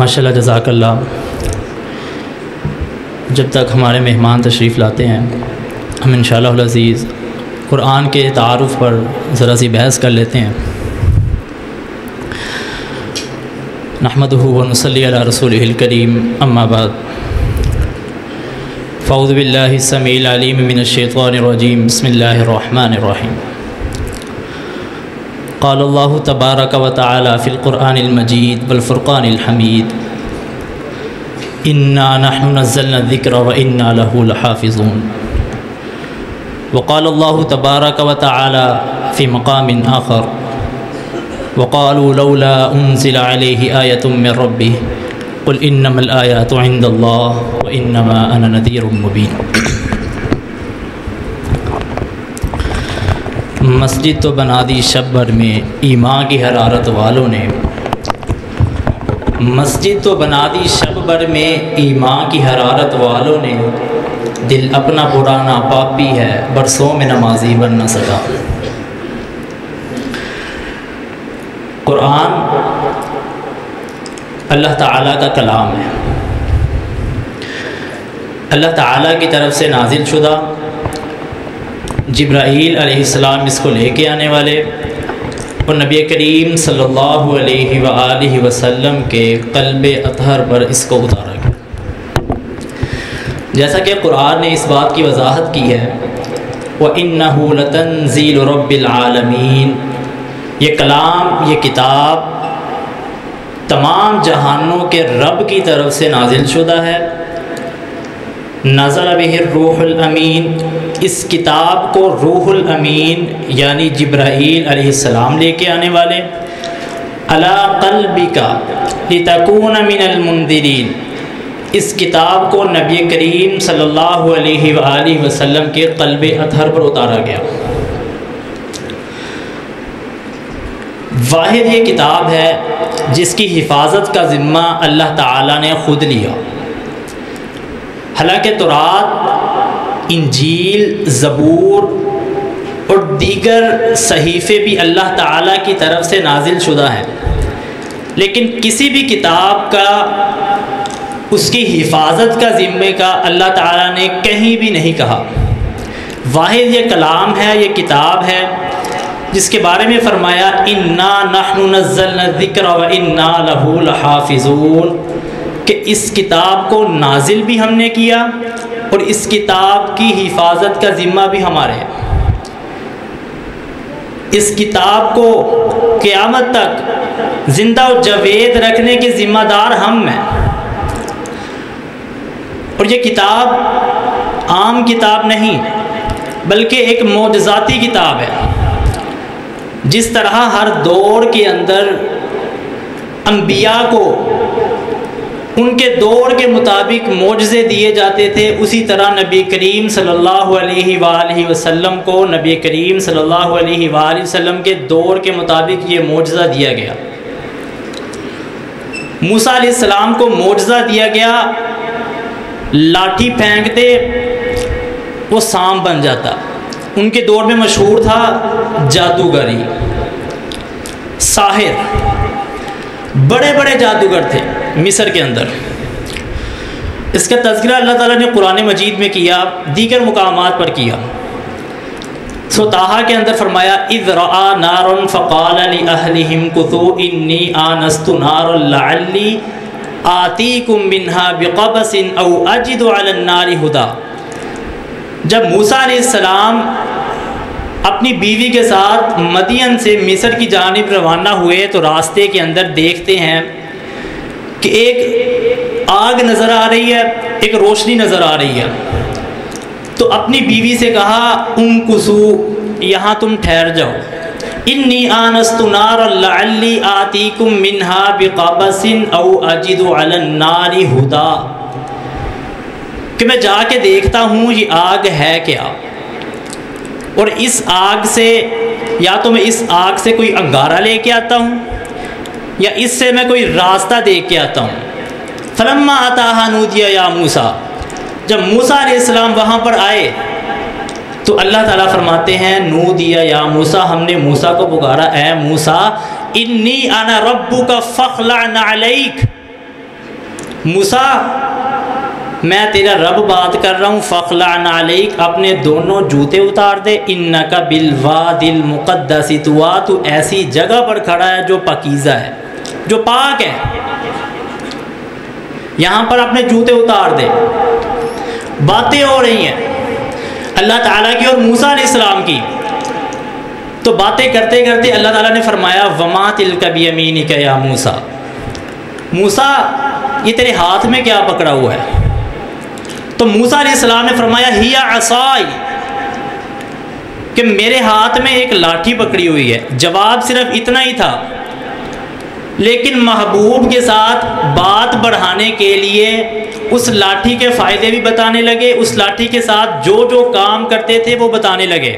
माशाल्लाह जज़ाकल्लाह। जब तक हमारे मेहमान तशरीफ़ लाते हैं हम इंशाअल्लाह अज़ीज़ कुरान के तारुफ़ पर ज़रा सी बहस कर लेते हैं। नहमदुहु व नुसल्ली अला रसूलिहिल करीम, अम्मा बाद। फ़ऊज़ु बिल्लाहि समीइल अलीम मिनश्शैतानिर रजीम, बिस्मिल्लाहिर रहमानिर रहीम। क़ाल अल्लाहु तबारक व तआला फ़िल कुरानिल मजीद वल फ़ुरक़ानिल हमीद, इन्ना नहनु नज़्ज़लना ज़िक्र व इन्ना लहु लहाफ़िज़ून। वक़ाल अल्लाहु तबारक व तआला फ़ी मक़ामिन आख़र, वक़ालू लौला उन्ज़िल अलैहि आयतुम मिन रब्बिह कुल इन्नमल आयातु इंदल्लाह व इन्नमा अना नज़ीरुम मुबीन। मस्जिद तो बना दी शब भर में ईमान की हरारत वालों ने, मस्जिद तो बना दी शब भर में ईमान की हरारत वालों ने, दिल अपना पुराना पापी है बरसों में नमाजी बन न सका। कुरान अल्लाह ताला का कलाम है, अल्लाह ताला की तरफ से नाजिल शुदा। जिब्राईल अलैहिस्सलाम इसको लेके आने वाले और नबी करीम सल्लल्लाहु अलैहि वसल्लम के क़ल्बे अतहर पर इसको उतारा गया। जैसा कि कुरान ने इस बात की वजाहत की है, व इन्नहु लतंज़ीलु रब्बिल आलमीन, ये कलाम ये किताब तमाम जहानों के रब की तरफ से नाजिल शुदा है। नज़ल बिहिर रूहुल अमीन, इस किताब को रूहुल अमीन यानी जिब्राईल अलैहिस्सलाम लेके आने वाले। अला क़ल्बिका लितकून मिनल मुंदिरीन, इस किताब को नबी करीम सल्लल्लाहु अलैहि वसल्लम के क़ल्बे अतहर पर उतारा गया। वाहिद ये किताब है जिसकी हिफाजत का ज़िम्मा अल्लाह ताला ने ख़ुद लिया। हालांकि तौरात, इंजील, ज़बूर और दीगर सहीफ़े भी अल्लाह ताला की तरफ से नाजिल शुदा हैं, लेकिन किसी भी किताब का उसकी हिफाजत का ज़िम्मे का अल्लाह ताला ने कहीं भी नहीं कहा। वाहिद ये कलाम है, ये किताब है जिसके बारे में फरमाया, इन्ना नहनु नज़्ज़लना ज़िक्र व इन्ना लहु लहाफ़िज़ून, कि इस किताब को नाजिल भी हमने किया और इस किताब की हिफाजत का ज़िम्मा भी हमारे है। इस किताब को क़यामत तक ज़िंदा और जावेद रखने के ज़िम्मेदार हम हैं। और ये किताब आम किताब नहीं बल्कि एक मोजज़ाती किताब है। जिस तरह हर दौर के अंदर अंबिया को उनके दौर के मुताबिक मोजज़े दिए जाते थे, उसी तरह नबी करीम सल्लल्लाहु अलैहि वसल्लम को नबी करीम सल्लल्लाहु अलैहि वसल्लम के दौर के मुताबिक ये मोजज़ा दिया गया। मूसा अलैहिस्सलाम को मोजज़ा दिया गया, लाठी फेंकते वो सांप बन जाता। उनके दौर में मशहूर था जादूगरी, साहिर, बड़े बड़े जादूगर थे मिस्र के अंदर। इसका तज़किरा अल्लाह ताला ने कुरान मजीद में किया, दीगर मुकामात पर किया। सोताहा के अंदर फरमाया, इज़ रआ नारन फ़क़ाल लि अहलिहिम कुतू इन्नी आनस्तु नारन लअल्ली आतीकुम मिन्हा बिक़बसिन औ अजिदु अलन नारि हुदा। जब मूसा अलैहिस्सलाम अपनी बीवी के साथ मदियन से मिस्र की जानिब रवाना हुए तो रास्ते के अंदर देखते हैं कि एक आग नज़र आ रही है, एक रोशनी नज़र आ रही है। तो अपनी बीवी से कहा, उम कुसू, यहाँ तुम ठहर जाओ। इन्नी आनस्तु नारन लअल्ली आतीकुम मिन्हा बिक़बसिन औ अजिदु अलन नारि हुदा, कि मैं जाके देखता हूँ ये आग है क्या, और इस आग से या तो मैं इस आग से कोई अंगारा लेके आता हूँ या इससे मैं कोई रास्ता देख के आता हूँ। फलम्मा अताहा नूदिया या मूसा, जब मूसा अलैहिस्सलाम वहाँ पर आए तो अल्लाह ताला फरमाते हैं, नूदिया या मूसा, हमने मूसा को पुकारा, ए मूसा, इन्नी आना रब्बुका फ़ख्लअ अलैक, मूसा मैं तेरा रब बात कर रहा हूँ, फ़खला नालिक अपने दोनों जूते उतार दे, इन्नका बिलवादिल मुक़द्दसी तुआ, तू ऐसी जगह पर खड़ा है जो पाकीज़ा है, जो पाक है, यहाँ पर अपने जूते उतार दे। बातें हो रही हैं अल्लाह ताला की और मूसा अलैहिस्सलाम की, तो बातें करते करते अल्लाह ताला ने फरमाया वमा तिलका बियमीनिका या मूसा, मूसा ये तेरे हाथ में क्या पकड़ा हुआ है? तो मूसा अलैहिस्सलाम ने फरमाया हिया असाई, कि मेरे हाथ में एक लाठी पकड़ी हुई है। जवाब सिर्फ इतना ही था, लेकिन महबूब के साथ बात बढ़ाने के लिए उस लाठी के फ़ायदे भी बताने लगे, उस लाठी के साथ जो जो काम करते थे वो बताने लगे।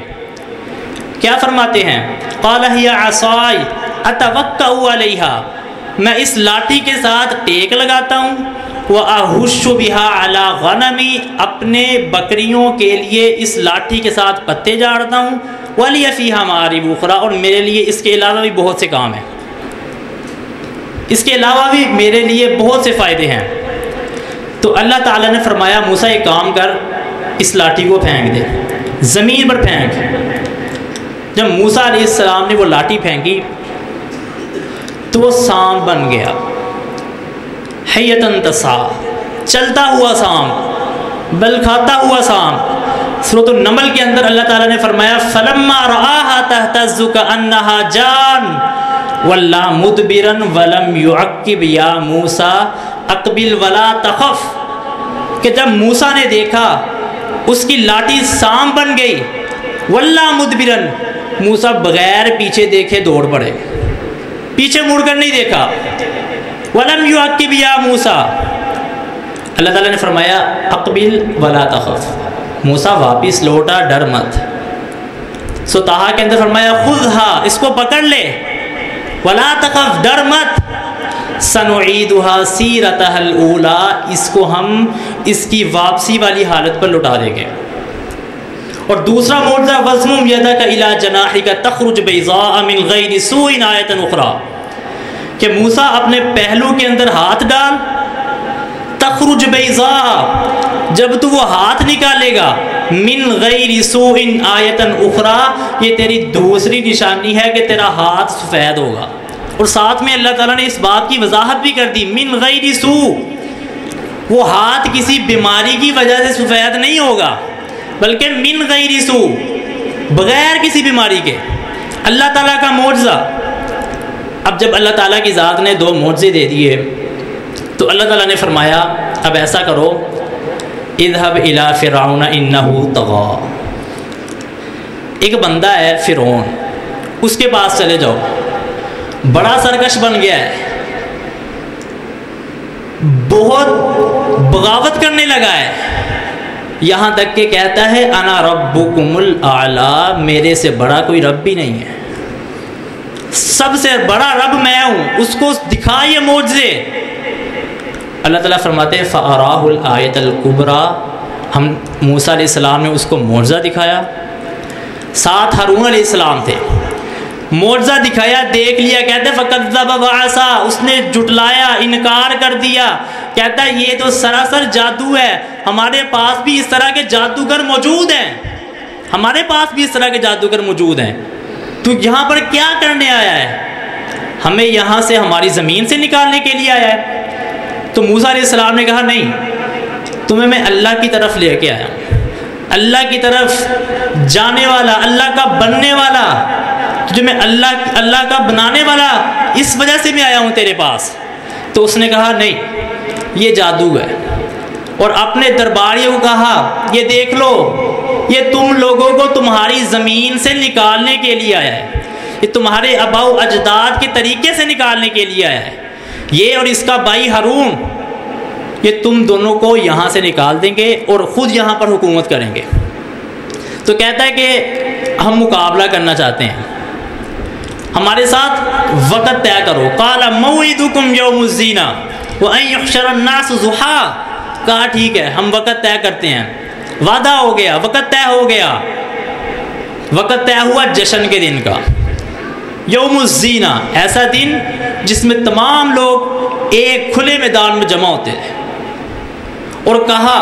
क्या फरमाते हैं? क़ाला हिया असाई अतवक्कउ अलैहा, मैं इस लाठी के साथ टेक लगाता हूँ, वह आहुशु बिहा अला गनमी, अपने बकरियों के लिए इस लाठी के साथ पत्ते झाड़ता हूँ, वाली फ़ीहा हमारी बुखरा, और मेरे लिए इसके अलावा भी बहुत से काम हैं, इसके अलावा भी मेरे लिए बहुत से फ़ायदे हैं। तो अल्लाह ताला ने फरमाया मूसा एक काम कर, इस लाठी को फेंक दे, ज़मीन पर फेंक। जब मूसा अलैहिस्सलाम ने वो लाठी फेंकी तो वो सांप बन गया, हैयतन तसा, चलता हुआ सांप, बल खाता हुआ सांप। सूरह नमल के अंदर अल्लाह ताला ने फरमाया फलम्मा रआहा तहतज़्ज़ु कअन्नहा जान वल्ला मुदबिरन वलम युअक्किब या मूसा अकबिल वला तखफ, कि जब मूसा ने देखा उसकी लाठी सांप बन गई, वल्ला मुदबिरन, मूसा बगैर पीछे देखे दौड़ पड़े, पीछे मुड़कर नहीं देखा। वलम युअक्किब या मूसा, अल्लाह ताला ने फरमाया अकबिल वला तखफ, मूसा वापस लौटा, डर मत। सो ताहा के अंदर फरमाया खुज़हा, इसको पकड़ ले, वला तखफ, डर मत, सनुईदुहा सीरतहल ऊला, इसको हम इसकी वापसी वाली हालत पर लौटा देंगे। और दूसरा मोज़ा वज़मुम यदका इला जनाहिका तखरुज बैज़ाअ मिन गैरि सूइन आयतन उखरा, कि मूसा अपने पहलू के अंदर हाथ डाल, तखरुज बैज़ाअ, जब तू वो हाथ निकालेगा, मिन गैरि सूइन आयतन उखरा, ये तेरी दूसरी निशानी है कि तेरा हाथ सफ़ेद होगा। और साथ में अल्लाह ताला ने इस बात की वजाहत भी कर दी, मिन गैरि सू, वो हाथ किसी बीमारी की वजह से सफ़ेद नहीं होगा, बल्कि मिन गैरि सू, बगैर किसी बीमारी के। अल्लाह ताला का मोज़ा। अब जब अल्लाह ताला की ज़ात ने दो मोज़े दे दिए तो अल्लाह ताला ने फरमाया अब ऐसा करो, इज़हब इला फ़िरऔन इन्नहु तग़ा, एक बंदा है फ़िरौन, उसके पास चले जाओ, बड़ा सरकश बन गया है, बहुत बगावत करने लगा है, यहाँ तक के कहता है अना रब्बुकुमुल आला, मेरे से बड़ा कोई रब भी नहीं है, सबसे बड़ा रब मैं हूँ, उसको दिखा ये मोज़े। अल्लाह ताला फरमाते हैं फ़अराहुल आयतल कुबरा, हम मूसा अलैहिस्सलाम ने उसको मोज़ा दिखाया, साथ हारून अलैहिस्सलाम थे, मोज़ा दिखाया, देख लिया, कहते फ़कज़्ज़ब वअसा, उसने जुटलाया, इनकार कर दिया, कहता है ये तो सरासर जादू है, हमारे पास भी इस तरह के जादूगर मौजूद हैं, हमारे पास भी इस तरह के जादूगर मौजूद हैं, तू यहाँ पर क्या करने आया है? हमें यहाँ से, हमारी ज़मीन से निकालने के लिए आया है। तो मूसा अलैहिस्सलाम ने कहा नहीं, तुम्हें मैं अल्लाह की तरफ लेके आया, अल्लाह की तरफ जाने वाला, अल्लाह का बनने वाला, तुझे मैं अल्लाह का बनाने वाला, इस वजह से मैं आया हूँ तेरे पास। तो उसने कहा नहीं, ये जादू है। और अपने दरबारियों को कहा ये देख लो, ये तुम लोगों को तुम्हारी ज़मीन से निकालने के लिए आया है, ये तुम्हारे अबाव अजदाद के तरीके से निकालने के लिए आया है, ये और इसका भाई हारून, ये तुम दोनों को यहाँ से निकाल देंगे और ख़ुद यहाँ पर हुकूमत करेंगे। तो कहता है कि हम मुकाबला करना चाहते हैं, हमारे साथ वक़्त तय करो। काला मौइदुकुम यौमुज़ीना वो अयशरन्नास जुहा, कहा ठीक है हम वक़्त तय करते हैं, वादा हो गया, वक़्त तय हो गया, वक़्त तय हुआ जश्न के दिन का, यौमुज़ीना, ऐसा दिन जिसमें तमाम लोग एक खुले मैदान में जमा होते थे और कहा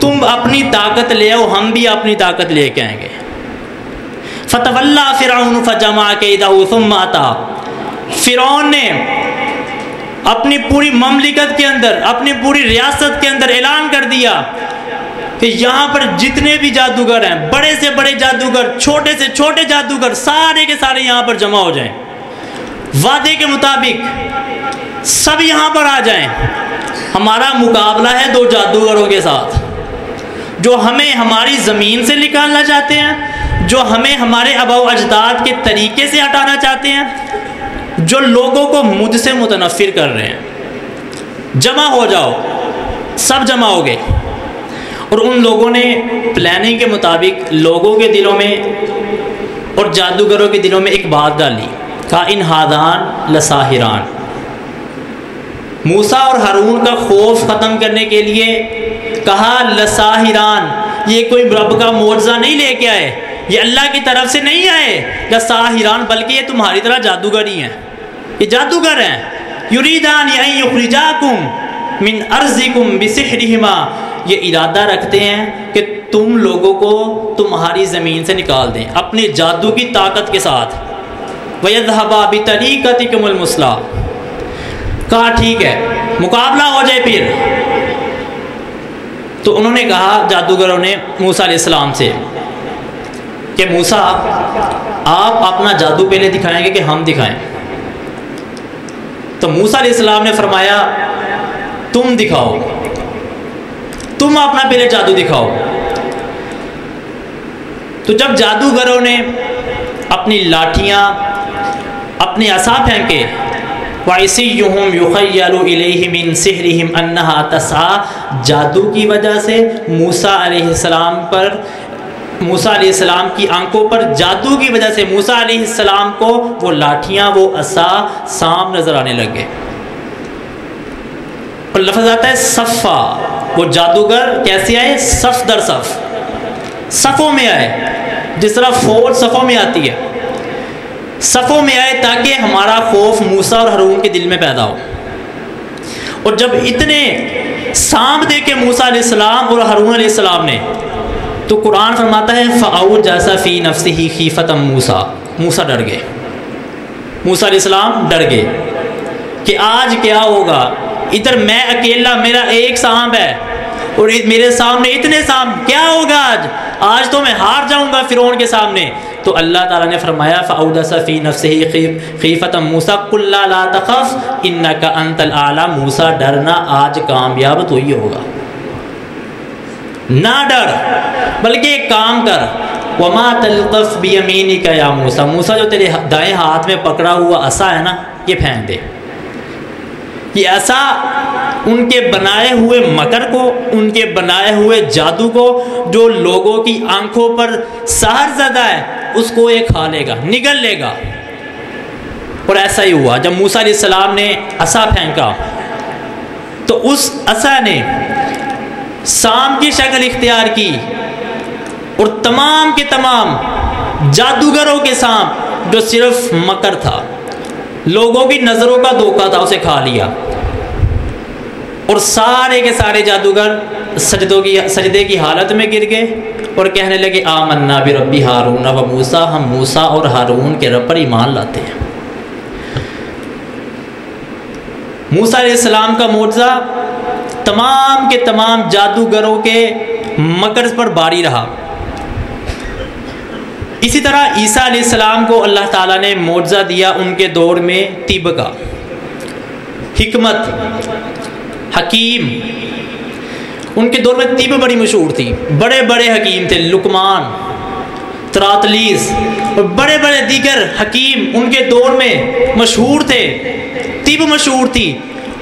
तुम अपनी ताकत ले आओ, हम भी अपनी ताकत लेके आएंगे। फतवल्ला फिरौन फजमा कैदहु सुम्मा अता, फिरौन ने अपनी पूरी ममलिकत के अंदर, अपनी पूरी रियासत के अंदर ऐलान कर दिया कि यहाँ पर जितने भी जादूगर हैं, बड़े से बड़े जादूगर, छोटे से छोटे जादूगर, सारे के सारे यहाँ पर जमा हो जाएं। वादे के मुताबिक सब यहाँ पर आ जाएं। हमारा मुकाबला है दो जादूगरों के साथ, जो हमें हमारी ज़मीन से निकालना चाहते हैं, जो हमें हमारे आबाओ अजदाद के तरीके से हटाना चाहते हैं, जो लोगों को मुझसे मुतनफ़िर कर रहे हैं। जमा हो जाओ, सब जमा हो गए और उन लोगों ने प्लानिंग के मुताबिक लोगों के दिलों में और जादूगरों के दिलों में एक बात डाली, कहा इन हादान लसाहिरान। मूसा और हारून का खौफ ख़त्म करने के लिए कहा लसाहिरान, ये कोई रब का मोजज़ा नहीं लेके आए, ये अल्लाह की तरफ से नहीं आए लसाहिरान, बल्कि ये तुम्हारी तरह जादूगर ही हैं, ये जादूगर हैं। युरीदान युखरिजाकुम मिन अर्ज़िकुम बिसिहरिहिमा, ये इरादा रखते हैं कि तुम लोगों को तुम्हारी ज़मीन से निकाल दें अपने जादू की ताकत के साथ। वयज़हबा बितरीक़तिकुमुल मुस्ला, कहा ठीक है मुकाबला हो जाए फिर। तो उन्होंने कहा जादूगरों ने मूसा अलैहिस्सलाम से कि मूसा आप अपना जादू पहले दिखाएंगे कि हम दिखाएं? तो मूसा अलैहिस्सलाम ने फरमाया तुम दिखाओ, तुम अपना पहले जादू दिखाओ। तो जब जादूगरों ने अपनी लाठियाँ, अपने असा फेंके, वाइसियुहुम युखय्यलु इलैहि मिन सिहरिहिम अन्नहा तसा, जादू की वजह से मूसा अलैहिस्सलाम पर, मूसा अलैहिस्सलाम की आंखों पर जादू की वजह से मूसा अलैहिस्सलाम को वो लाठियाँ, वो असा साम नज़र आने लग गए। और लफ्ज़ आता है सफ़ा, वो जादूगर कैसे आए? सफ़ दर सफ़, सफ़ों में आए, जिस तरह फौज सफ़ों में आती है, सफ़ों में आए ताकि हमारा खौफ मूसा और हारून के दिल में पैदा हो। और जब इतने साम दे के मूसा अलैहिस्सलाम और हारून अलैहिस्सलाम ने, तो कुरान फरमाता है फ़ाऊ जैसा फ़ी नफ्सिही खीफ़तम मूसा, मूसा डर गए, मूसा अलैहिस्सलाम डर गए कि आज क्या होगा, इधर मैं अकेला, मेरा एक सांप है और मेरे सामने इतने सांप, क्या होगा आज, आज तो मैं हार जाऊंगा फिरौन के सामने। तो अल्लाह ताला ने फरमाया फ़ाउदसा फ़ी नफ्सिही खीफ़त मूसा कुल्ला ला तख़फ़ इन्नका अंतल आला, मूसा डरना आज कामयाब तो ही होगा, ना डर बल्कि एक काम कर, वमा तल्क़फ़ बियमीनिका या मूसा, मूसा जो तेरे दाएँ हाथ में पकड़ा हुआ असा है ना, ये फेंक दे। ये ऐसा उनके बनाए हुए मकर को, उनके बनाए हुए जादू को, जो लोगों की आंखों पर सहर ज़दा है, उसको ये खा लेगा, निगल लेगा। और ऐसा ही हुआ, जब मूसा अलैहिस्सलाम ने असा फेंका तो उस असा ने सांप की शक्ल इख्तियार की और तमाम के तमाम जादूगरों के सांप, जो सिर्फ मकर था, लोगों की नज़रों का धोखा था, उसे खा लिया। और सारे के सारे जादूगर सजदे की हालत में गिर गए और कहने लगे आमन्ना बि रब्बी हारून व मूसा, हम मूसा और हारून के रब पर ईमान लाते हैं। मूसा अलैहिस्सलाम का मोजज़ा तमाम के तमाम जादूगरों के मकर्ज पर बारी रहा। इसी तरह ईसा अलैहिस्सलाम को अल्लाह ताला ने मोजज़ा दिया, उनके दौर में तिब का, हिकमत, हकीम, उनके दौर में तिब बड़ी मशहूर थी, बड़े बड़े हकीम थे, लुकमान, त्रातलीस और बड़े बड़े दीगर हकीम उनके दौर में मशहूर थे, तिब मशहूर थी।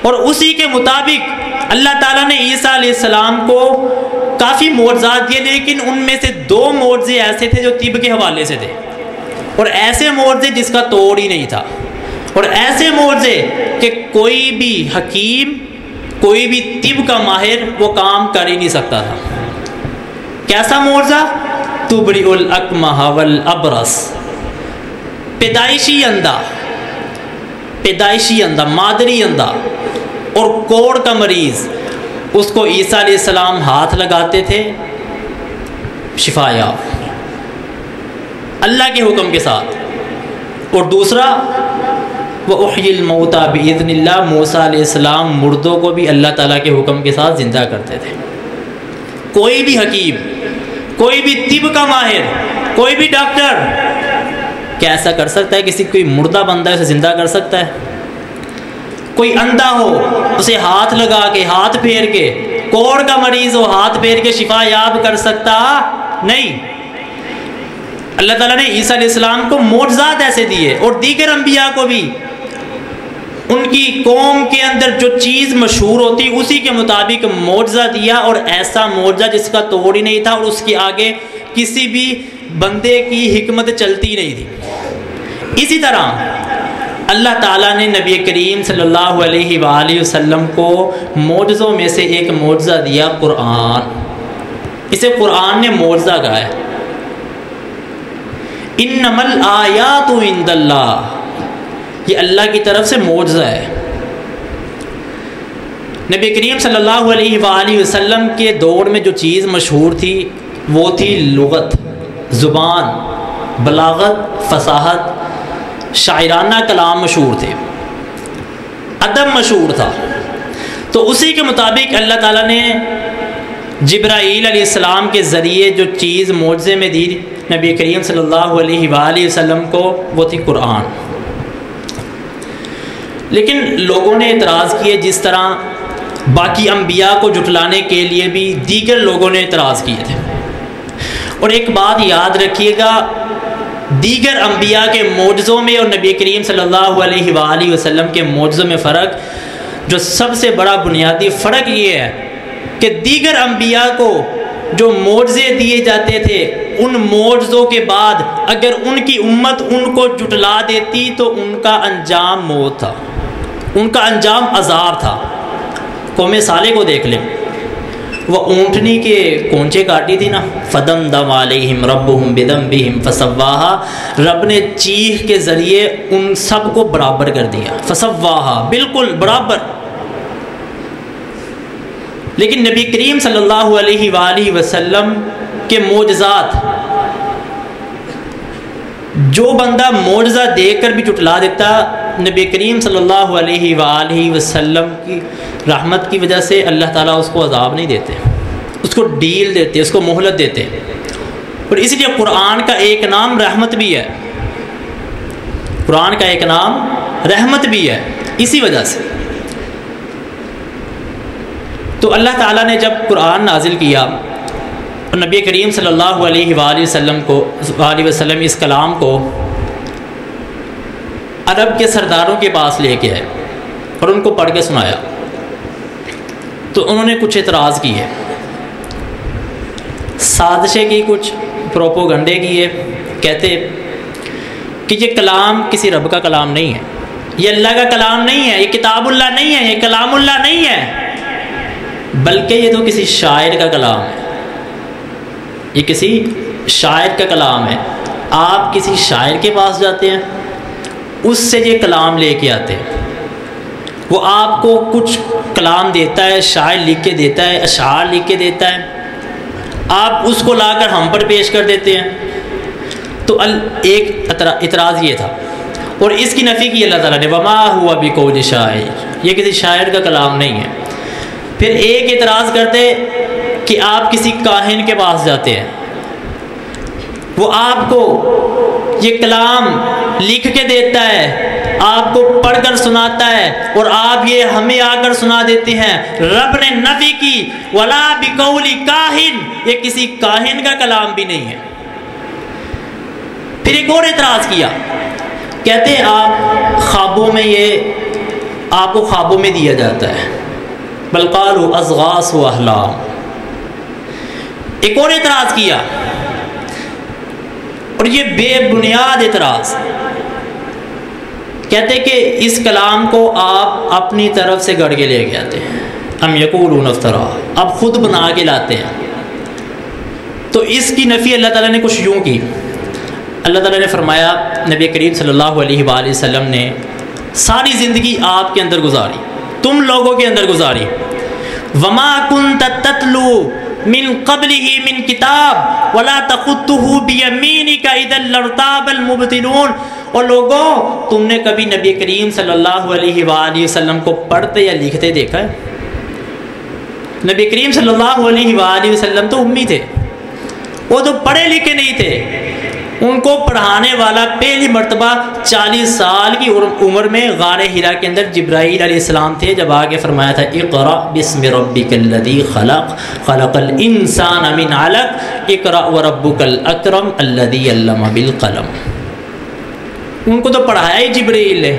और उसी के मुताबिक अल्लाह ताला ने ईसा अलैहिस्सलाम को काफ़ी मोजज़ात दिए, लेकिन उनमें से दो मोजज़े ऐसे थे जो तिब के हवाले से थे, और ऐसे मोजज़े जिसका तोड़ ही नहीं था, और ऐसे मोजज़े कि कोई भी हकीम, कोई भी तिब का माहिर वो काम कर ही नहीं सकता था। कैसा मोजज़ा? तुबरिउल अकमह वल अबरस, पैदाइशी अंधा, पैदाइशी अंधा, मादरी अंधा और कोढ़ का मरीज़, उसको ईसा अलैहिस्सलाम हाथ लगाते थे, शिफा याब अल्लाह के हुक्म के साथ। और दूसरा वह उहयिल मौता बिइज़्निल्लाह, मूसा अलैहिस्सलाम मुर्दों को भी अल्लाह ताला के हुक्म के साथ ज़िंदा करते थे। कोई भी हकीम, कोई भी तिब का माहिर, कोई भी डॉक्टर क्या ऐसा कर सकता है? किसी कोई मुर्दा बंदा है उसे ज़िंदा कर सकता है? कोई अंधा हो उसे हाथ लगा के, हाथ फेर के, कोढ़ का मरीज़ हो हाथ फेर के शिफा याब कर सकता नहीं। अल्लाह ताला ने ईसा अलैहिस्सलाम को मोजज़ात ऐसे दिए और दीगर अंबिया को भी उनकी कौम के अंदर जो चीज़ मशहूर होती उसी के मुताबिक मोजज़ा दिया, और ऐसा मोजज़ा जिसका तोड़ ही नहीं था और उसके आगे किसी भी बंदे की हिकमत चलती नहीं थी। इसी तरह अल्लाह ताला ने नबी करीम सल्लल्लाहु अलैहि वसल्लम को मोजज़ों में से एक मोजज़ा दिया, कुरान। इसे कुरान ने मोजज़ा कहा है। इन्नमल आयातु इंदल्लाह, ये अल्लाह की तरफ से मोजज़ा है। नबी करीम सल्लल्लाहु अलैहि वसल्लम के दौर में जो चीज़ मशहूर थी वो थी लुगत, ज़ुबान, बलागत, फसाहत, शायराना कलाम मशहूर थे, अदब मशहूर था। तो उसी के मुताबिक अल्लाह ताला ने जिब्राईल अलैहिस्सलाम के ज़रिए जो चीज़ मोजज़े में दी नबी करीम सल्लल्लाहु अलैहि वसल्लम को वो थी कुरान। लेकिन लोगों ने एतराज़ किए, जिस तरह बाकी अम्बिया को जुटलाने के लिए भी दीगर लोगों ने एतराज़ किए थे। और एक बात याद रखिएगा, दीगर अम्बिया के मोजज़ों में और नबी करीम सल्लल्लाहु अलैहि वसल्लम के मोजज़ों में फ़र्क, जो सबसे बड़ा बुनियादी फ़र्क ये है कि दीगर अम्बिया को जो मोजज़े दिए जाते थे उन मोजज़ों के बाद अगर उनकी उम्मत उनको जुटला देती तो उनका अंजाम मौत था, उनका अंजाम अज़ाब था। कौम साले को देख लें, वह ऊँटनी के कोंचे काटी थी ना, फ़दम दम अलैहिम रब्बुहुम बिदम्बिहिम फसव्वाहा, रब ने चीख के ज़रिए उन सब को बराबर कर दिया, फसव्वाहा बिल्कुल बराबर। लेकिन नबी करीम सल्लल्लाहु अलैहि वसल्लम के मोजज़ात, जो बंदा मोजज़ा देखकर भी चुटला देता, नबी करीम सल्लल्लाहु अलैहि वसल्लम की रहमत की वजह से अल्लाह ताला उसको अजाब नहीं देते, उसको डील देते, उसको मोहलत देते। और इसलिए कुरान का एक नाम रहमत भी है, कुरान का एक नाम रहमत भी है इसी वजह से। तो अल्लाह ताला ने जब कुरान नाजिल किया और नबी करीम सल्लल्लाहु अलैहि वसल्लम इस कलाम को अरब के सरदारों के पास लेके आए और उनको पढ़ के सुनाया, तो उन्होंने कुछ एतराज़ किए, साजिशें की, कुछ प्रोपोगंडे किए। कहते कि ये कलाम किसी रब का कलाम नहीं है, ये अल्लाह का कलाम नहीं है, ये किताबुल्लाह नहीं है, ये कलामुल्लाह नहीं है, बल्कि ये तो किसी शायर का कलाम है, ये किसी शायर का कलाम है। आप किसी शायर के पास जाते हैं, उससे ये कलाम लेके आते हैं, वो आपको कुछ कलाम देता है, शायर लिख के देता है, अशार लिख के देता है, आप उसको लाकर हम पर पेश कर देते हैं। तो एक इतराज़ ये था और इसकी नफ़ी की अल्लाह ताला ने, वमा हुआ बिक़ौलि शायर, ये किसी शायर का कलाम नहीं है। फिर एक इतराज़ करते कि आप किसी काहिन के पास जाते हैं, वो आपको ये कलाम लिख के देता है, आपको पढ़कर सुनाता है और आप ये हमें आकर सुना देते हैं। रब ने नफ़ी की, वला बिकौली काहिन, ये किसी काहिन का कलाम भी नहीं है। फिर एक और एतराज़ किया, कहते हैं आप ख्वाबों में, ये आपको ख्वाबों में दिया जाता है, बल क़ालू अज़ग़ासु अहलाम। एक और एतराज़ किया और ये बेबुनियाद एतराज़, कहते कि इस कलाम को आप अपनी तरफ से गढ़ के लेके आते हैं, हम यकूलून अफ्तरा, आप ख़ुद बना के लाते हैं। तो इसकी नफ़ी अल्लाह ताला ने कुछ यूँ की, अल्लाह ताला ने फरमाया, नबी करीम सल्लल्लाहु अलैहि वसल्लम ने सारी ज़िंदगी आपके अंदर गुजारी, तुम लोगों के अंदर गुजारी। वमा कुन्त ततलू मिन क़ब्लिही मिन किताब वला तख़ुत्तुहू बियमीनिका इदल लर्ताबल मुब्तिलून। और लोगों, तुमने कभी नबी करीम सल्लल्लाहु अलैहि वसल्लम को पढ़ते या लिखते देखा है? नबी करीम सल्लल्लाहु अलैहि वसल्लम तो उम्मी थे, वो तो पढ़े लिखे नहीं थे। उनको पढ़ाने वाला पहली मरतबा 40 साल की उम्र में गारे हिरा के अंदर जिब्राईल अलैहिस्सलाम थे, जब आगे फरमाया था इक़रा बिस्मि रब्बिकल्लज़ी खलक़ खलक़ल इंसान मिन अलक़ इक़रा व रब्बुकल अकरम अल्लज़ी अल्लम बिल क़लम। उनको तो पढ़ाया ही जिब्राईल ने।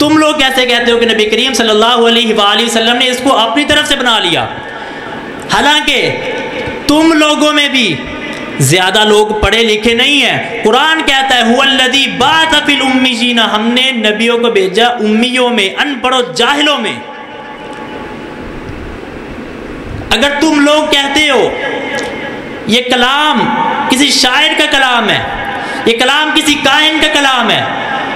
तुम लोग कैसे कहते हो कि नबी करीम सल्लल्लाहु अलैहि वसल्लम ने इसको अपनी तरफ से बना लिया? हालांकि तुम लोगों में भी ज़्यादा लोग पढ़े लिखे नहीं हैं। कुरान कहता है हुवल्लज़ी बाअसा फ़िल उम्मीयीन, हमने नबियों को भेजा उम्मियों में, अनपढ़ों, जाहिलों में। अगर तुम लोग कहते हो ये कलाम किसी शायर का कलाम है, ये कलाम किसी काहिन का कलाम है,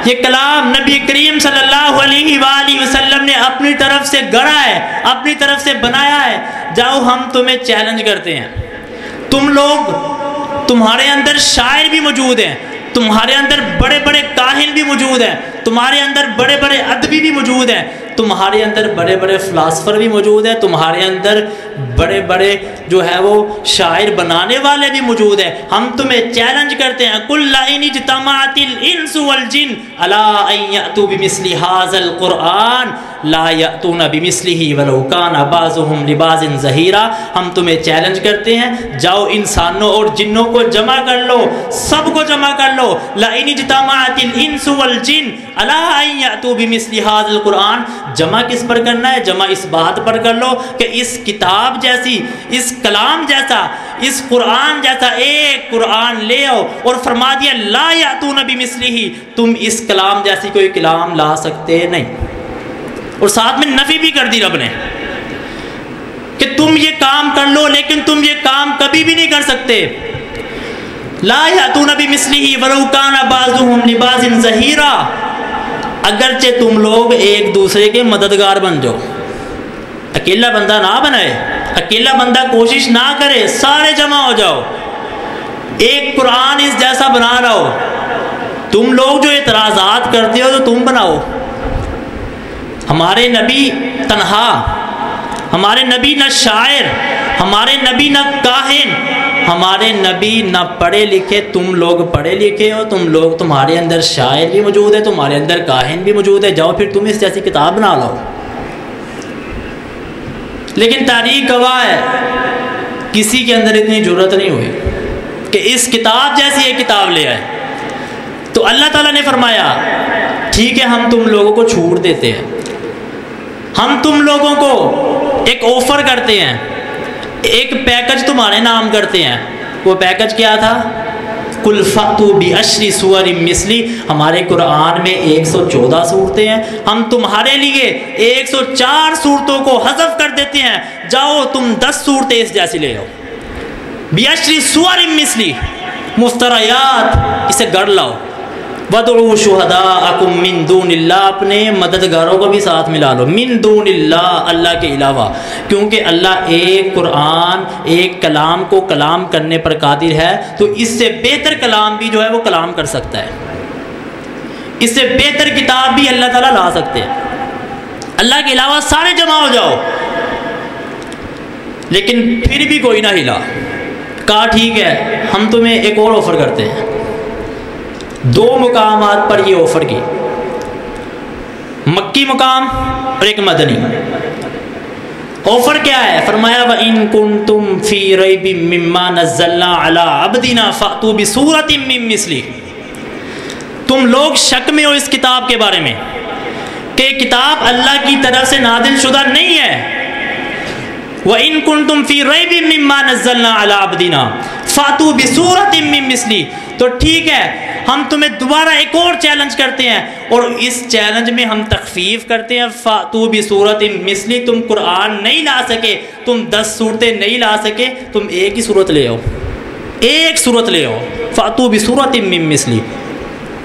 ये कलाम नबी करीम सल्लल्लाहु अलैहि वसल्लम ने अपनी तरफ से गढ़ा है, अपनी तरफ से बनाया है, जाओ हम तुम्हें चैलेंज करते हैं। तुम लोग, तुम्हारे अंदर शायर भी मौजूद हैं, तुम्हारे अंदर बड़े बड़े काहिन भी मौजूद हैं, तुम्हारे अंदर बड़े बड़े अदबी भी मौजूद हैं, तुम्हारे अंदर बड़े बड़े फ़िलासफ़र भी मौजूद हैं, तुम्हारे अंदर बड़े बड़े जो है वो शायर बनाने वाले भी मौजूद हैं। हम तुम्हें चैलेंज करते हैं कुल्ला इन इज्तमाअतिल इंसु वल जिन अला अन यातू बिमिस्लि हाज़ल कुरआन ला यातूना बिमिस्लिही वलौ काना बाज़ुहुम लिबाज़िन ज़हीरा। हम तुम्हें चैलेंज करते हैं, जाओ इंसानों और जिन्नों को जमा कर लो, सबको जमा कर लो। ला इन इज्तमाअतिल इंसु वल जिन अला अन यातू बिमिस्लि हाज़ल कुरआन। जमा किस पर करना है? जमा इस बात पर कर लो कि इस किताब जैसी, इस कलाम जैसा, इस कुरान जैसा एक कुरान ले आओ। और फरमा दिया ला यातूना बिमिस्लिही, तुम इस कलाम जैसी कोई कलाम ला सकते नहीं। और साथ में नफी भी कर दी रब ने कि तुम ये काम कर लो, लेकिन तुम ये काम कभी भी नहीं कर सकते। ला यातूना बिमिस्लिही वलौ काना बाज़ुहुम लिबाज़िन ज़हीरा। अगरचे तुम लोग एक दूसरे के मददगार बन जाओ, अकेला बंदा ना बनाए, अकेला बंदा कोशिश ना करे, सारे जमा हो जाओ, एक कुरान इस जैसा बना रहा हो। तुम लोग जो एतराज़ात करते हो तो तुम बनाओ। हमारे नबी तन्हा, हमारे नबी ना शायर, हमारे नबी ना काहिन, हमारे नबी ना पढ़े लिखे। तुम लोग पढ़े लिखे हो, तुम लोग, तुम्हारे अंदर शायर भी मौजूद है, तुम्हारे अंदर काहिन भी मौजूद है, जाओ फिर तुम इस जैसी किताब बना लो। लेकिन तारीख गवाह है किसी के अंदर इतनी ज़रूरत नहीं हुई कि इस किताब जैसी एक किताब ले आए। तो अल्लाह ताला ने फरमाया ठीक है, हम तुम लोगों को छूट देते हैं, हम तुम लोगों को एक ऑफ़र करते हैं, एक पैकेज तुम्हारे नाम करते हैं। वो पैकेज क्या था? कुल फ़ातू बि अश्रि सूअरि मिस्ली। हमारे कुरान में 114 सूरतें हैं, हम तुम्हारे लिए 104 सूरतों को हज़फ कर देते हैं, जाओ तुम 10 सूरतें इस जैसी ले लो। बि अश्रि सूअरि मिस्ली मुफ्तरयात, इसे गढ़ लाओ। वदउ शुहदाअकुम मिन दूनिल्लाह, अपने मददगारों को भी साथ मिला लो, मिन दूनिल्लाह, अल्लाह के अलावा, क्योंकि अल्लाह एक कुरान, एक कलाम को कलाम करने पर कादिर है। तो इससे बेहतर कलाम भी जो है वो कलाम कर सकता है, इससे बेहतर किताब भी अल्लाह ताला ला सकते हैं। अल्लाह के अलावा सारे जमा हो जाओ, लेकिन फिर भी कोई ना हिला। कहा ठीक है, हम तुम्हें एक और ऑफ़र करते हैं। दो मुकामात पर ये ऑफ़र की, मक्की मुकाम और एक मदनी। ऑफ़र क्या है? फरमाया व इन कुंतुम फी रैबि मिम्मा नज़्ज़लना अला अब्दिना फ़ातू बिसूरतिम मिन मिस्ली। तुम लोग शक में हो इस किताब के बारे में कि किताब अल्लाह की तरफ से नादिल शुदा नहीं है। व इन कुंतुम फी रैबि मिम्मा नज़्ज़लना अला अब्दिना फ़ातू बिसूरतिम मिन मिस्ली। तो ठीक है, हम तुम्हें दोबारा एक और चैलेंज करते हैं, और इस चैलेंज में हम तखफीफ करते हैं। फ़ातू बिसूरत मिस्ली, तुम कुरान नहीं ला सके, तुम 10 सूरतें नहीं ला सके, तुम एक ही सूरत ले आओ, एक सूरत ले आओ। फ़ातू बिसूरत मिन मिस्ली।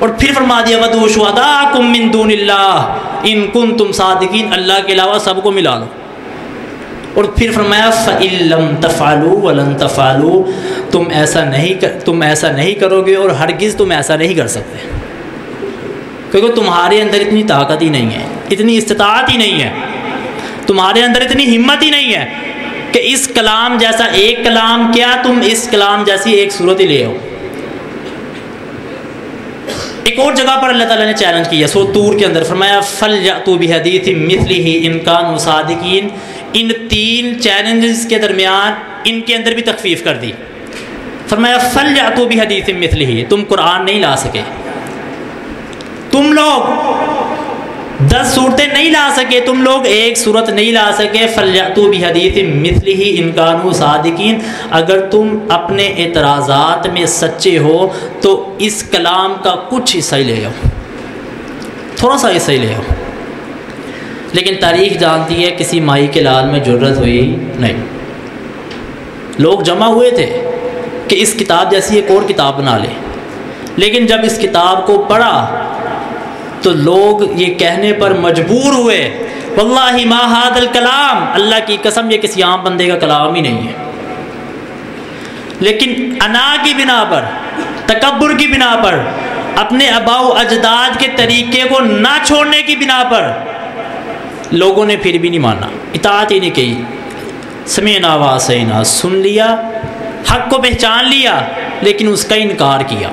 और फिर फरमा दिया वदू शुहदाकुम मिन दूनिल्लाह इन कुंतुम सादिकीन, अल्लाह के अलावा सबको मिला लो। और फिर फरमाया फ़इल्लम तफ़ालू वलन तफ़ालू, तुम ऐसा नहीं करोगे और हरगिज़ तुम ऐसा नहीं कर सकते, क्योंकि तुम्हारे अंदर इतनी ताकत ही नहीं है, इतनी इस्तिताअत ही नहीं है, तुम्हारे अंदर इतनी हिम्मत ही नहीं है कि इस कलाम जैसा एक कलाम, क्या तुम इस कलाम जैसी एक सूरत ही ले आओ। एक और जगह पर अल्लाह ताला ने चैलेंज किया सूरह तूर के अंदर, फरमाया फल यातू बिहदीस मिस्लिही इन कानू सादिकीन। इन तीन चैलेंजेस के दरमियान इनके अंदर भी तखफीफ कर दी, फरमाया फल यातू बिहदीस मिस्लिही, तुम कुरान नहीं ला सके, तुम लोग 10 सूरतें नहीं ला सके, तुम लोग एक सूरत नहीं ला सके। फल यातू बिहदीस मिस्लिही इन कानू सादिकीन, अगर तुम अपने एतराज़ात में सच्चे हो तो इस कलाम का कुछ हिस्सा ही ले आओ, थोड़ा सा हिस्सा ही ले आओ। लेकिन तारीख जानती है किसी माई के लाल में जुर्रत हुई नहीं, लोग जमा हुए थे कि इस किताब जैसी एक और किताब बना ले, लेकिन जब इस किताब को पढ़ा तो लोग ये कहने पर मजबूर हुए वल्लाहि मा हादल कलाम, अल्लाह की कसम ये किसी आम बंदे का कलाम ही नहीं है। लेकिन अना की बिना पर, तकब्बुर की बिना पर, अपने अबाओ अजदाद के तरीके को ना छोड़ने की बिना पर लोगों ने फिर भी नहीं माना, इताअत ही नहीं की। समीना व असैना, सुन लिया, हक़ को पहचान लिया, लेकिन उसका इनकार किया।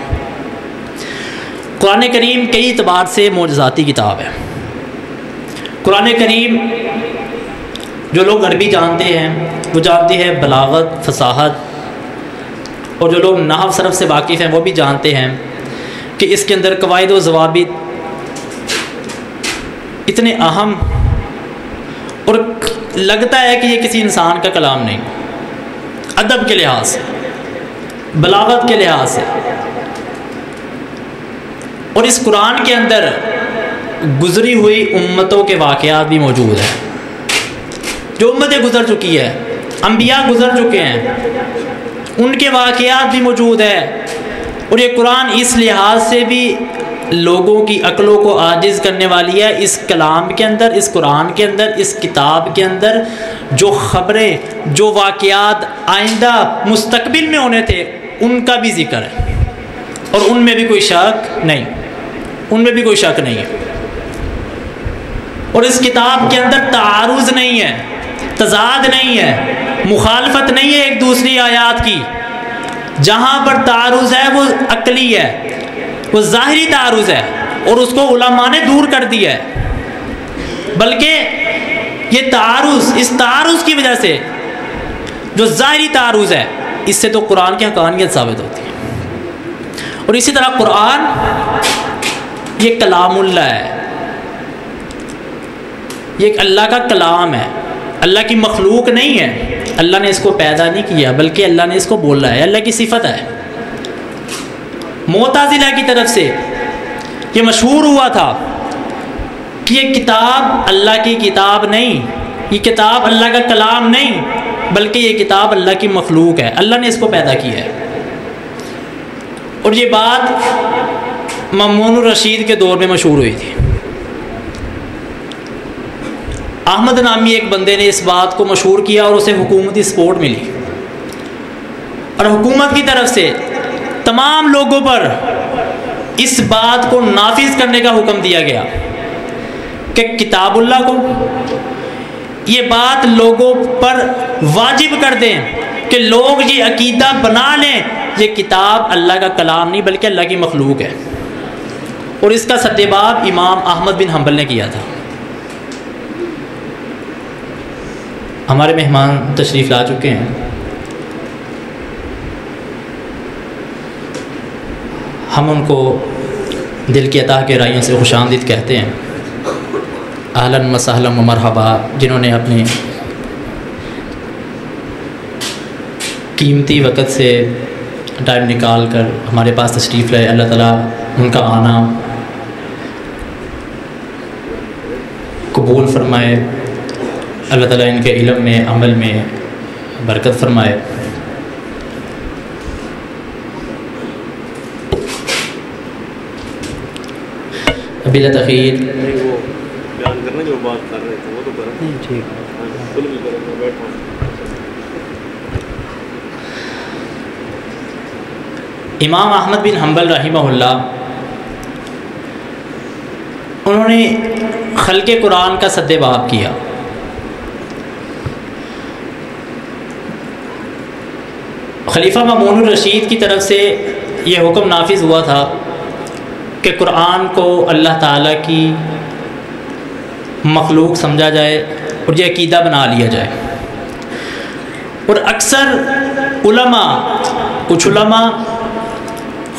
कुरान करीम कई एतबार से मोजज़ाती किताब है। कुरान करीम जो लोग अरबी जानते हैं वो जानते हैं बलागत, फसाहत, और जो लोग नहव सरफ़ से वाकिफ़ हैं वो भी जानते हैं कि इसके अंदर कवायद व ज़वाबित इतने अहम, और लगता है कि ये किसी इंसान का कलाम नहीं, अदब के लिहाज से, बलागत के लिहाज से। और इस कुरान के अंदर गुजरी हुई उम्मतों के वाक़यात भी मौजूद हैं, जो उम्मतें गुजर चुकी है, अंबिया गुजर चुके हैं, उनके वाक़यात भी मौजूद है। और ये कुरान इस लिहाज से भी लोगों की अक्लों को आजिज़ करने वाली है। इस कलाम के अंदर, इस कुरान के अंदर, इस किताब के अंदर जो ख़बरें, जो वाक़यात आइंदा मुस्तकबिल में होने थे, उनका भी ज़िक्र है, और उनमें भी कोई शक नहीं है। और इस किताब के अंदर तारुज़ नहीं है, तज़ाद नहीं है, मुखालफत नहीं है एक दूसरी आयात की। जहाँ पर तारुज़ है वो अक्ली है, वो ज़ाहिरी तारुज़ है, और उसको उलमा ने दूर कर दिया है। बल्कि ये तारुज़, इस तारुज़ की वजह से जो ज़ाहिरी तारुज़ है, इससे तो कुरान की हक़ानियत साबित होती है। और इसी तरह कुरान ये कलामुल्लाह है, ये एक अल्लाह का कलाम है, अल्लाह की मखलूक नहीं है। अल्लाह ने इसको पैदा नहीं किया, बल्कि अल्लाह ने इसको बोला है, अल्लाह की सिफत है। मोताजिला की तरफ से ये मशहूर हुआ था कि ये किताब अल्लाह की किताब नहीं, ये किताब अल्लाह का कलाम नहीं, बल्कि ये किताब अल्लाह की मखलूक है, अल्लाह ने इसको पैदा किया है। और ये बात ममून रशीद के दौर में मशहूर हुई थी। अहमद नामी एक बंदे ने इस बात को मशहूर किया और उसे हुकूमती सपोर्ट मिली, और हुकूमत की तरफ से तमाम लोगों पर इस बात को नाफिज करने का हुक्म दिया गया कि किताबुल्लाह को ये बात लोगों पर वाजिब कर दें कि लोग ये अकीदा बना लें ये किताब अल्लाह का कलाम नहीं बल्कि अल्लाह की मखलूक है। और इसका सद्देबाब इमाम अहमद बिन हंबल ने किया था। हमारे मेहमान तशरीफ़ ला चुके हैं, हम उनको दिल की अता के राइयों से खुश आमदीद कहते हैं। आहलन व सहलन व मरहबा, जिन्होंने अपने कीमती वक़्त से टाइम निकाल कर हमारे पास तशरीफ़ लाए, अल्लाह ताला उनका आना कबूल फ़रमाए, अल्लाह ताला इनके इल्म में, अमल में बरकत फ़रमाए। बिला तखीर जो बात कर रहे थे वो तो करें ठीक है। इमाम अहमद बिन हम्बल रहिमहुल्लाह उन्होंने खल्के कुरान का सद्देबाब किया। खलीफा मामूनुर रशीद की तरफ से ये हुक्म नाफिज हुआ था कि कुरान को अल्लाह ताला की मखलूक समझा जाए और यह अकीदा बना लिया जाए। और अक्सर उलमा, कुछ उलमा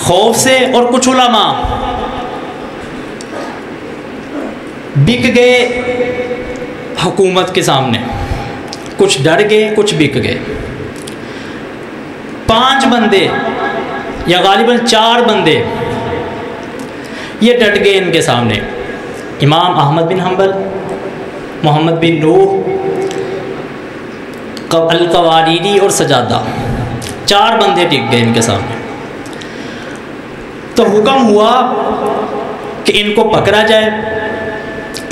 खौफ से और कुछ उलमा बिक गए हुकूमत के सामने, कुछ डर गए कुछ बिक गए। 5 बंदे या गालिबन 4 बंदे ये डट गए इनके सामने, इमाम Ahmad bin Hanbal, Mohammad bin Nuh अल-कवारीरी और सजादा। 4 बंदे टिक गए इनके सामने। तो हुक्म हुआ कि इनको पकड़ा जाए,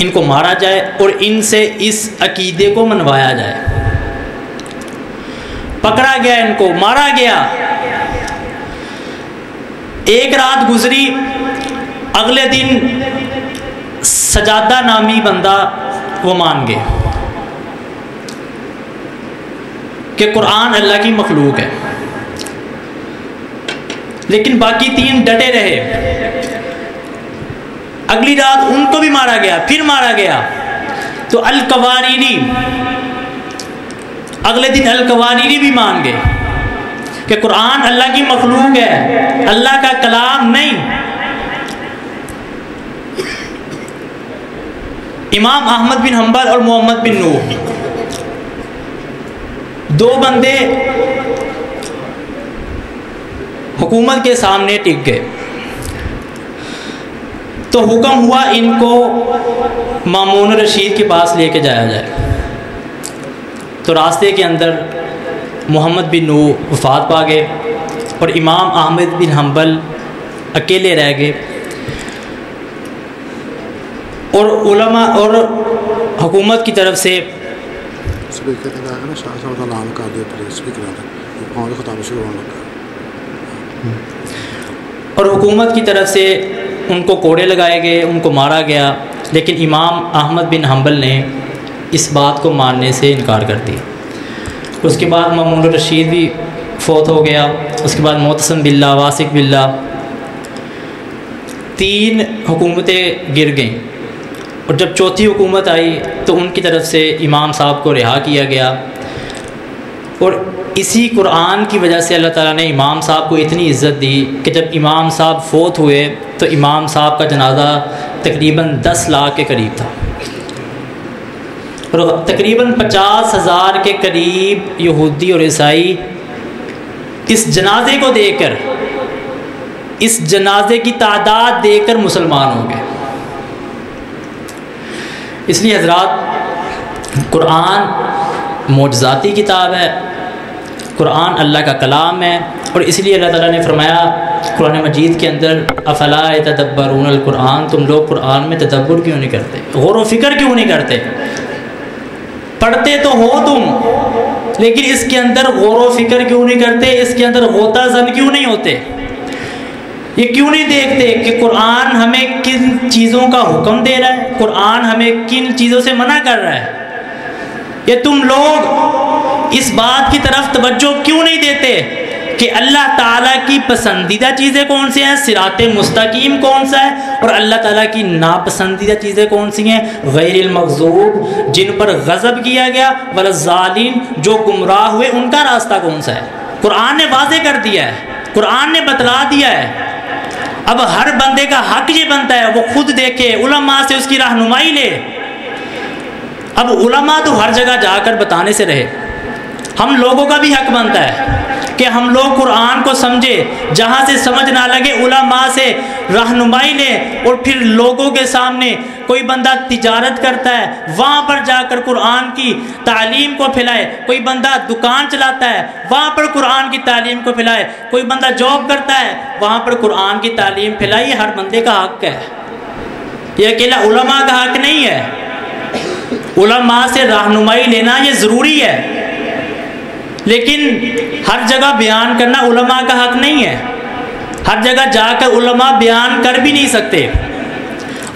इनको मारा जाए और इनसे इस अकीदे को मनवाया जाए। पकड़ा गया, इनको मारा गया। एक रात गुजरी, अगले दिन सजादा नामी बंदा वो मान गए कि कुरान अल्लाह की मखलूक है, लेकिन बाकी 3 डटे रहे। अगली रात उनको भी मारा गया, फिर मारा गया। तो अल-कवारीरी, अगले दिन अल-कवारीरी भी मान गए कि कुरान अल्लाह की मखलूक है, अल्लाह का कलाम नहीं। इमाम अहमद बिन हम्बल और मोहम्मद बिन नूह 2 बंदे हुकूमत के सामने टिक गए। तो हुक्म हुआ इनको मामून रशीद के पास लेके जाया जाए। तो रास्ते के अंदर मोहम्मद बिन नूह वफात पा गए और इमाम अहमद बिन हम्बल अकेले रह गए। और उलमा और हुकूमत की तरफ से उनको कोड़े लगाए गए, उनको मारा गया। लेकिन इमाम अहमद बिन हम्बल ने इस बात को मानने से इनकार कर दिया। उसके बाद मामून रशीद भी फौत हो गया। उसके बाद मोतसम बिल्ला, वासिक बिल्ला, 3 हुकूमतें गिर गईं। और जब चौथी हुकूमत आई तो उनकी तरफ से इमाम साहब को रिहा किया गया। और इसी कुरान की वजह से अल्लाह ताला ने इमाम साहब को इतनी इज़्ज़त दी कि जब इमाम साहब फौत हुए तो इमाम साहब का जनाजा तकरीबन 10 लाख के करीब था और तकरीबन 50,000 के करीब यहूदी और ईसाई इस जनाजे को देकर, इस जनाजे की तादाद देकर मुसलमान हो गए। इसलिए हजरात, कुरान मोजज़ाती किताब है, कुरान अल्लाह का कलाम है। और इसलिए अल्लाह ताला ने फरमाया कुरान मजीद के अंदर, अफला तदब्बरून कुरान, तुम लोग कुरान में तदब्बर क्यों नहीं करते, गौर व फिक्र क्यों नहीं करते? पढ़ते तो हो तुम, लेकिन इसके अंदर गौर व फिक्र क्यों नहीं करते, इसके अंदर गोता जन क्यों नहीं होते, ये क्यों नहीं देखते कि कुरान हमें किन चीज़ों का हुक्म दे रहा है, कुरान हमें किन चीज़ों से मना कर रहा है? ये तुम लोग इस बात की तरफ तवज्जो क्यों नहीं देते कि अल्लाह ताला की पसंदीदा चीज़ें कौन सी हैं, सिराते मुस्तकीम कौन सा है, और अल्लाह ताला की नापसंदीदा चीज़ें कौन सी हैं, गैरिल मग़ज़ूब, जिन पर गज़ब किया गया, वलज़ालिम, जो गुमराह हुए, उनका रास्ता कौन सा है? कुरान ने वाज़ेह कर दिया है, कुरान ने बतला दिया है। अब हर बंदे का हक ये बनता है वो खुद देखे, उलमा से उसकी रहनुमाई ले। अब उलमा तो हर जगह जाकर बताने से रहे, हम लोगों का भी हक बनता है कि हम लोग कुरान को समझे, जहाँ से समझ ना लगे उलमा से रहनुमाई ले। और फिर लोगों के सामने कोई बंदा तिजारत करता है, वहाँ पर जाकर कुरान की तालीम को फैलाए, कोई बंदा दुकान चलाता है, वहाँ पर कुरान की तालीम को फैलाए, कोई बंदा जॉब करता है, वहाँ पर कुरान की तालीम फैलाई। हर बंदे का हक है। ये अकेला उलमा का हक नहीं है, उलमा से रहनुमाई लेना ये ज़रूरी है, लेकिन हर जगह बयान करना उलमा का हक नहीं है। हर जगह जाकर उलमा बयान कर भी नहीं सकते।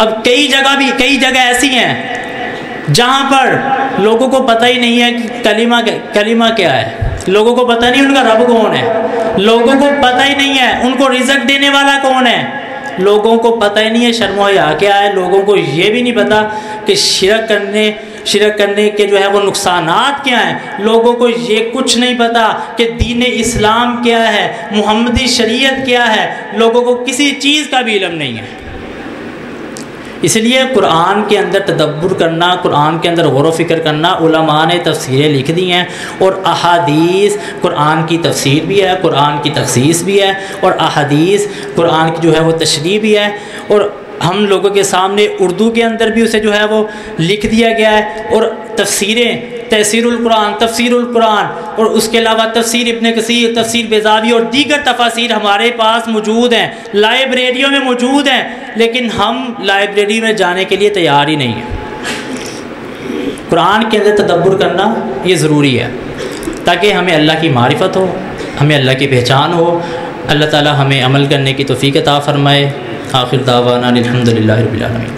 अब कई जगह ऐसी हैं जहाँ पर लोगों को पता ही नहीं है कि कलीमा क्या है, लोगों को पता नहीं उनका रब कौन है, लोगों को पता ही नहीं है उनको रिज़्क देने वाला कौन है, लोगों को पता ही नहीं है शर्मोया क्या है, लोगों को ये भी नहीं पता कि शिरक करने के जो है वो नुकसानात क्या हैं, लोगों को ये कुछ नहीं पता कि दीन इस्लाम क्या है, मुहम्मदी शरीयत क्या है, लोगों को किसी चीज़ का भी इलम नहीं है। इसलिए कुरान के अंदर तदब्बुर करना, कुरान के अंदर गौर फ़िक्र करना, उलमा ने तफसीरें लिख दी हैं और अहादीस कुरान की तफसीर भी है, कुरान की तखसीस भी है और अहादीस कुरान की जो है वो तशरीह भी है, और हम लोगों के सामने उर्दू के अंदर भी उसे जो है वो लिख दिया गया है, और तफसीरें तफसीरुल कुरान और उसके अलावा तफसीर इब्ने कसीर, तफसीर बेज़ावी और दीगर तफासीर हमारे पास मौजूद हैं, लाइब्रेरियों में मौजूद हैं, लेकिन हम लाइब्रेरी में जाने के लिए तैयार ही नहीं हैं। कुरान के अंदर तदब्बुर करना ये ज़रूरी है ताकि हमें अल्लाह की मारिफत हो, हमें अल्लाह की पहचान हो। अल्लाह ताला हमें अमल करने की तौफीक अता फ़रमाए। आखिर दावाना अल्हम्दुलिल्लाह रब्बिल आलमीन।